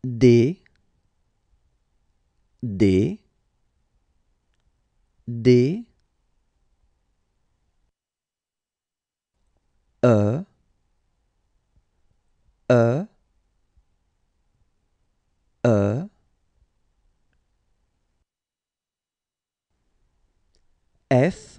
D E F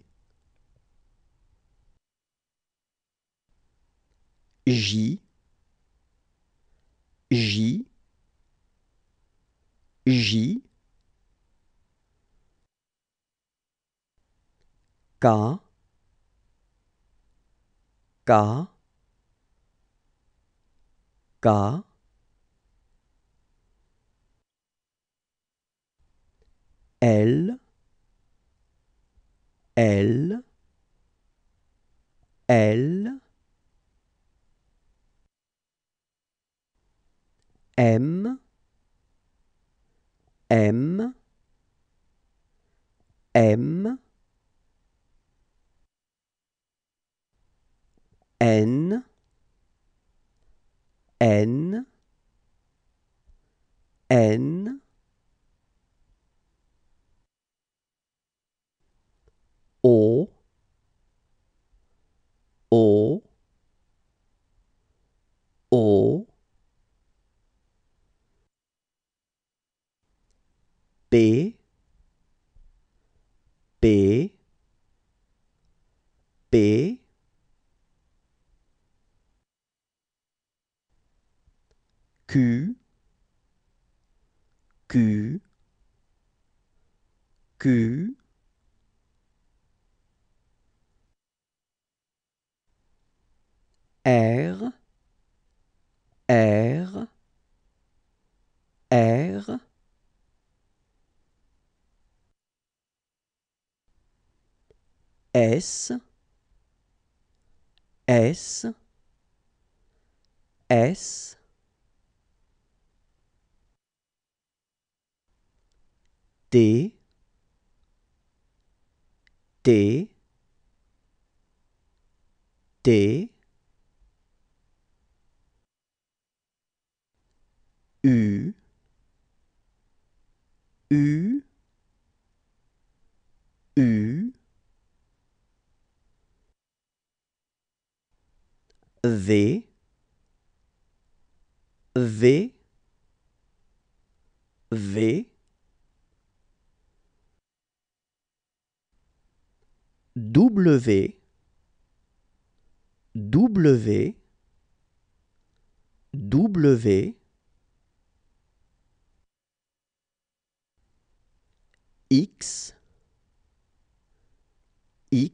L M N O P Q R S T U V W X Y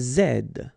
Z